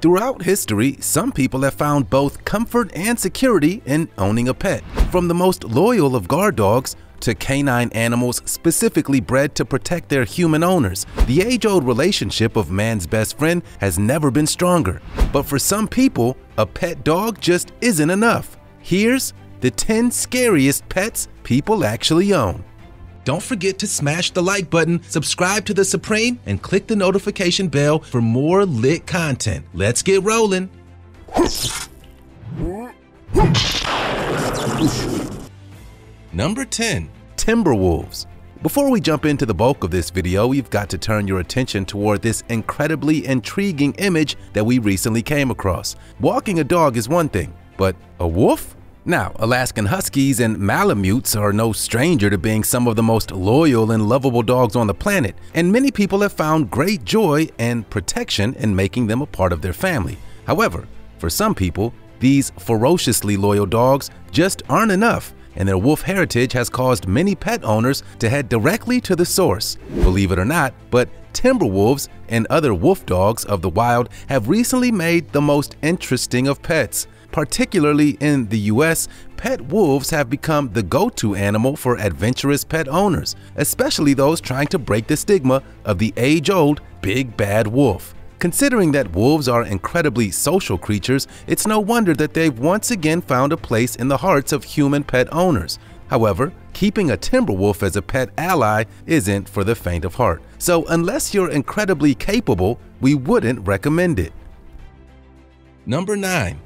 Throughout history, some people have found both comfort and security in owning a pet. From the most loyal of guard dogs to canine animals specifically bred to protect their human owners, the age-old relationship of man's best friend has never been stronger. But for some people, a pet dog just isn't enough. Here's the 10 scariest pets people actually own. Don't forget to smash the like button, subscribe to The Supreme, and click the notification bell for more lit content. Let's get rolling. Number 10. Timberwolves. Before we jump into the bulk of this video, we've got to turn your attention toward this incredibly intriguing image that we recently came across. Walking a dog is one thing, but a wolf? Now, Alaskan Huskies and Malamutes are no stranger to being some of the most loyal and lovable dogs on the planet, and many people have found great joy and protection in making them a part of their family. However, for some people, these ferociously loyal dogs just aren't enough, and their wolf heritage has caused many pet owners to head directly to the source. Believe it or not, but timberwolves and other wolf dogs of the wild have recently made the most interesting of pets. Particularly in the US, pet wolves have become the go-to animal for adventurous pet owners, especially those trying to break the stigma of the age-old big bad wolf. Considering that wolves are incredibly social creatures, it's no wonder that they've once again found a place in the hearts of human pet owners. However, keeping a timber wolf as a pet ally isn't for the faint of heart, so unless you're incredibly capable, we wouldn't recommend it. Number 9.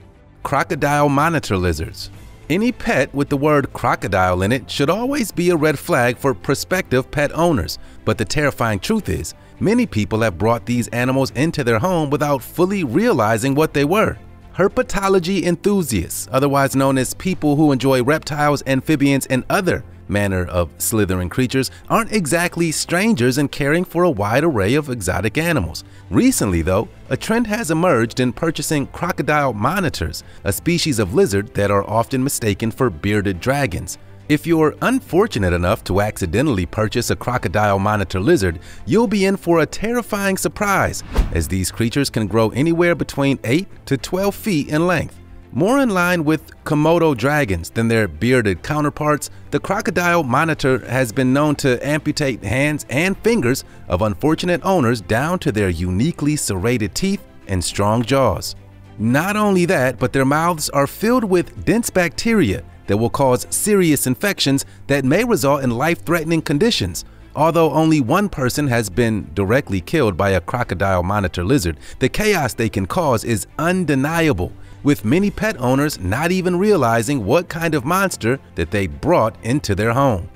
Crocodile monitor lizards. Any pet with the word crocodile in it should always be a red flag for prospective pet owners, but the terrifying truth is, many people have brought these animals into their home without fully realizing what they were. Herpetology enthusiasts, otherwise known as people who enjoy reptiles, amphibians, and other manner of slithering creatures, aren't exactly strangers in caring for a wide array of exotic animals. Recently though, a trend has emerged in purchasing crocodile monitors, a species of lizard that are often mistaken for bearded dragons. If you're unfortunate enough to accidentally purchase a crocodile monitor lizard, you'll be in for a terrifying surprise, as these creatures can grow anywhere between 8 to 12 feet in length. More in line with Komodo dragons than their bearded counterparts, the crocodile monitor has been known to amputate hands and fingers of unfortunate owners down to their uniquely serrated teeth and strong jaws. Not only that, but their mouths are filled with dense bacteria that will cause serious infections that may result in life-threatening conditions. Although only one person has been directly killed by a crocodile monitor lizard, the chaos they can cause is undeniable, with many pet owners not even realizing what kind of monster that they brought into their home.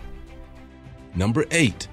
Number 8.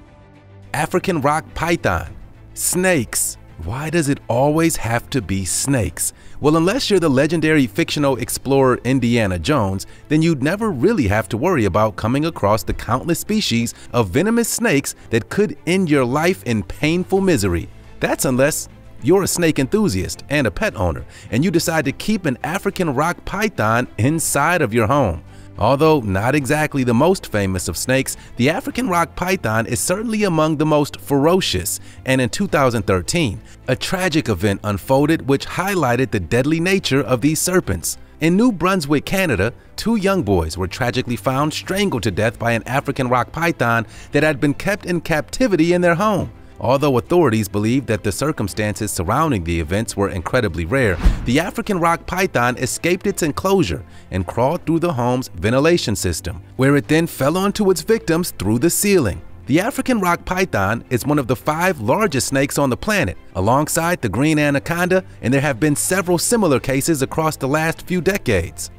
African rock python. Snakes. Why does it always have to be snakes? Well, unless you're the legendary fictional explorer Indiana Jones, then you'd never really have to worry about coming across the countless species of venomous snakes that could end your life in painful misery. That's unless you're a snake enthusiast and a pet owner, and you decide to keep an African rock python inside of your home. Although not exactly the most famous of snakes, the African rock python is certainly among the most ferocious, and in 2013, a tragic event unfolded which highlighted the deadly nature of these serpents. In New Brunswick, Canada, two young boys were tragically found strangled to death by an African rock python that had been kept in captivity in their home. Although authorities believe that the circumstances surrounding the events were incredibly rare, the African rock python escaped its enclosure and crawled through the home's ventilation system, where it then fell onto its victims through the ceiling. The African rock python is one of the 5 largest snakes on the planet, alongside the green anaconda, and there have been several similar cases across the last few decades.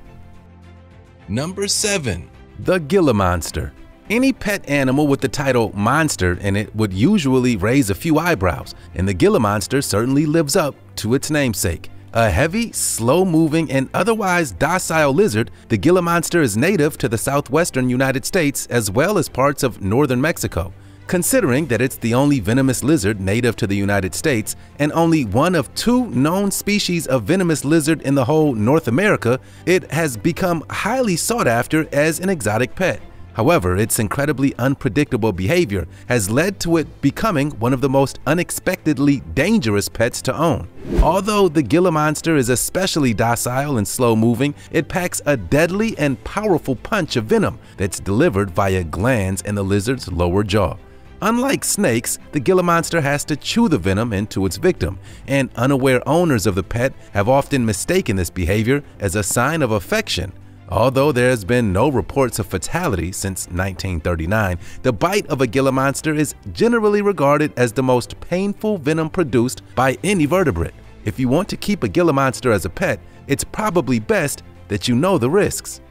Number 7. The Gila monster. Any pet animal with the title monster in it would usually raise a few eyebrows, and the Gila monster certainly lives up to its namesake. A heavy, slow-moving, and otherwise docile lizard, the Gila monster is native to the southwestern United States as well as parts of northern Mexico. Considering that it's the only venomous lizard native to the United States and only one of 2 known species of venomous lizard in the whole North America, it has become highly sought after as an exotic pet. However, its incredibly unpredictable behavior has led to it becoming one of the most unexpectedly dangerous pets to own. Although the Gila monster is especially docile and slow-moving, it packs a deadly and powerful punch of venom that's delivered via glands in the lizard's lower jaw. Unlike snakes, the Gila monster has to chew the venom into its victim, and unaware owners of the pet have often mistaken this behavior as a sign of affection. Although there has been no reports of fatality since 1939, the bite of a Gila monster is generally regarded as the most painful venom produced by any vertebrate. If you want to keep a Gila monster as a pet, it's probably best that you know the risks.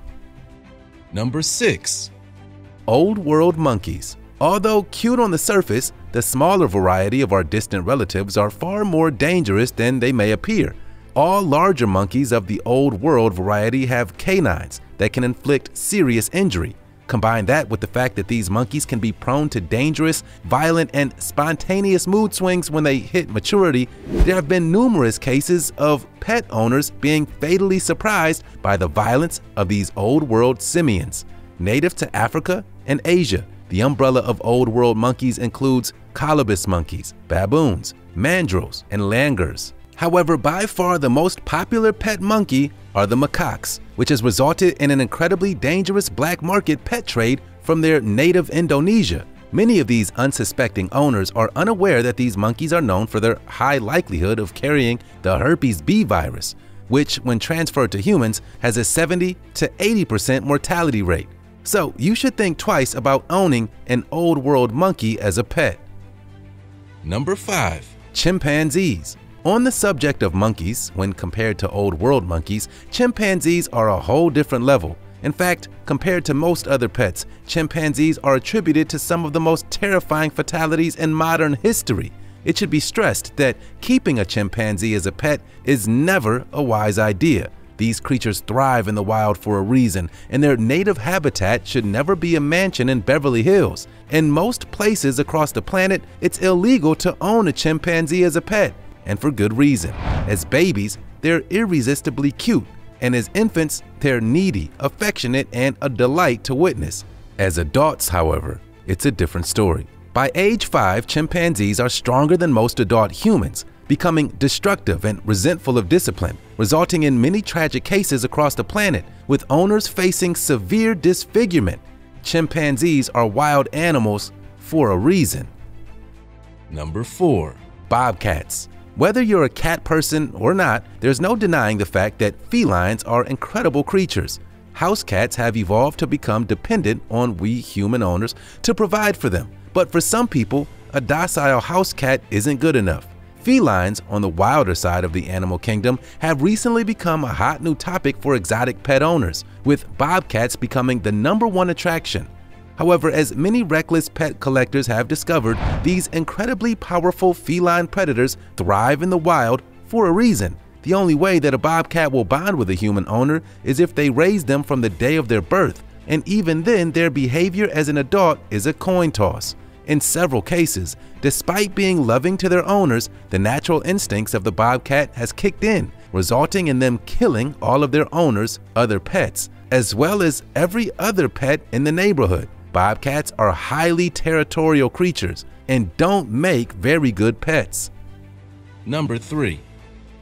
Number 6. Old World Monkeys. Although cute on the surface, the smaller variety of our distant relatives are far more dangerous than they may appear. All larger monkeys of the Old World variety have canines that can inflict serious injury. Combine that with the fact that these monkeys can be prone to dangerous, violent, and spontaneous mood swings when they hit maturity, there have been numerous cases of pet owners being fatally surprised by the violence of these Old World simians. Native to Africa and Asia, the umbrella of Old World monkeys includes colobus monkeys, baboons, mandrills, and langurs. However, by far the most popular pet monkey are the macaques, which has resulted in an incredibly dangerous black market pet trade from their native Indonesia. Many of these unsuspecting owners are unaware that these monkeys are known for their high likelihood of carrying the herpes B virus, which, when transferred to humans, has a 70 to 80% mortality rate. So you should think twice about owning an Old World monkey as a pet. Number 5. Chimpanzees. On the subject of monkeys, when compared to Old World monkeys, chimpanzees are a whole different level. In fact, compared to most other pets, chimpanzees are attributed to some of the most terrifying fatalities in modern history. It should be stressed that keeping a chimpanzee as a pet is never a wise idea. These creatures thrive in the wild for a reason, and their native habitat should never be a mansion in Beverly Hills. In most places across the planet, it's illegal to own a chimpanzee as a pet. And for good reason. As babies, they're irresistibly cute, and as infants, they're needy, affectionate, and a delight to witness. As adults, however, it's a different story. By age 5, chimpanzees are stronger than most adult humans, becoming destructive and resentful of discipline, resulting in many tragic cases across the planet, with owners facing severe disfigurement. Chimpanzees are wild animals for a reason. Number 4. Bobcats. Whether you're a cat person or not, there's no denying the fact that felines are incredible creatures. House cats have evolved to become dependent on we human owners to provide for them. But for some people, a docile house cat isn't good enough. Felines, on the wilder side of the animal kingdom, have recently become a hot new topic for exotic pet owners, with bobcats becoming the #1 attraction. However, as many reckless pet collectors have discovered, these incredibly powerful feline predators thrive in the wild for a reason. The only way that a bobcat will bond with a human owner is if they raise them from the day of their birth, and even then their behavior as an adult is a coin toss. In several cases, despite being loving to their owners, the natural instincts of the bobcat has kicked in, resulting in them killing all of their owners' other pets, as well as every other pet in the neighborhood. Bobcats are highly territorial creatures and don't make very good pets. Number 3.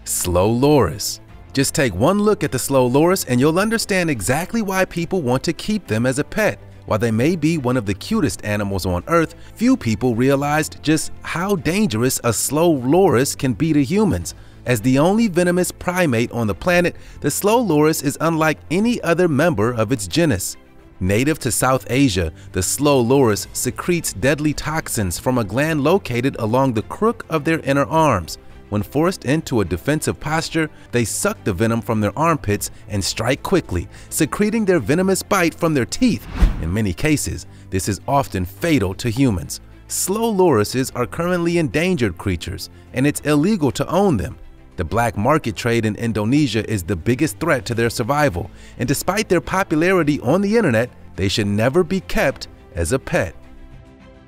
Slow loris. Just take one look at the slow loris and you'll understand exactly why people want to keep them as a pet. While they may be one of the cutest animals on Earth, few people realized just how dangerous a slow loris can be to humans. As the only venomous primate on the planet, the slow loris is unlike any other member of its genus. Native to South Asia, the slow loris secretes deadly toxins from a gland located along the crook of their inner arms. When forced into a defensive posture, they suck the venom from their armpits and strike quickly, secreting their venomous bite from their teeth. In many cases, this is often fatal to humans. Slow lorises are currently endangered creatures, and it's illegal to own them. The black market trade in Indonesia is the biggest threat to their survival, and despite their popularity on the internet, they should never be kept as a pet.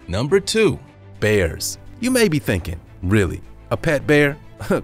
Number 2. Bears. You may be thinking, really, a pet bear?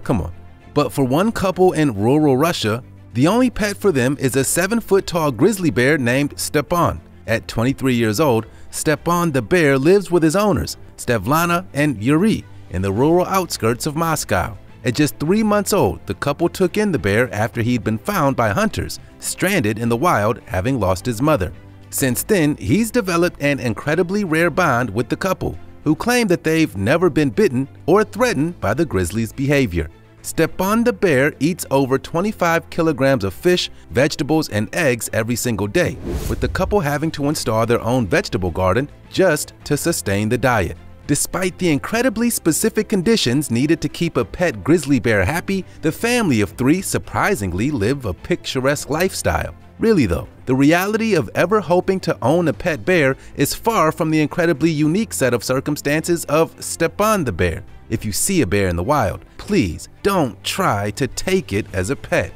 Come on. But for one couple in rural Russia, the only pet for them is a 7-foot-tall grizzly bear named Stepan. At 23 years old, Stepan the bear lives with his owners, Svetlana and Yuri, in the rural outskirts of Moscow. At just 3 months old, the couple took in the bear after he'd been found by hunters, stranded in the wild, having lost his mother. Since then, he's developed an incredibly rare bond with the couple, who claim that they've never been bitten or threatened by the grizzly's behavior. Stepan the bear eats over 25 kilograms of fish, vegetables, and eggs every single day, with the couple having to install their own vegetable garden just to sustain the diet. Despite the incredibly specific conditions needed to keep a pet grizzly bear happy, the family of three surprisingly live a picturesque lifestyle. Really though, the reality of ever hoping to own a pet bear is far from the incredibly unique set of circumstances of Stepan the bear. If you see a bear in the wild, please don't try to take it as a pet.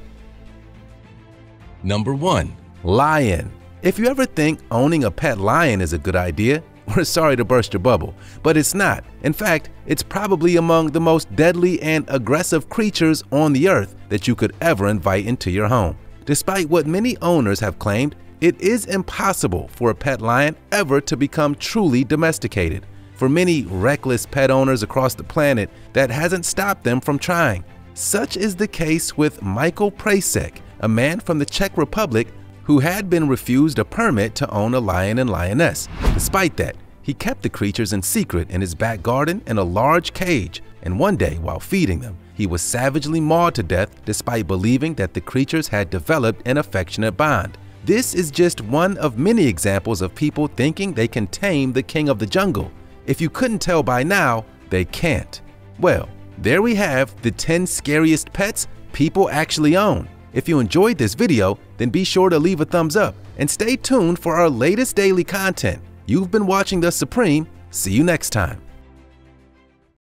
Number 1. Lion. If you ever think owning a pet lion is a good idea, we're sorry to burst your bubble, but it's not. In fact, it's probably among the most deadly and aggressive creatures on the earth that you could ever invite into your home. Despite what many owners have claimed, it is impossible for a pet lion ever to become truly domesticated. For many reckless pet owners across the planet, that hasn't stopped them from trying. Such is the case with Michael Prasek, a man from the Czech Republic who had been refused a permit to own a lion and lioness. Despite that, he kept the creatures in secret in his back garden in a large cage, and one day, while feeding them, he was savagely mauled to death despite believing that the creatures had developed an affectionate bond. This is just one of many examples of people thinking they can tame the king of the jungle. If you couldn't tell by now, they can't. Well, there we have the 10 scariest pets people actually own. If you enjoyed this video, then be sure to leave a thumbs up and stay tuned for our latest daily content. You've been watching The Supreme. See you next time.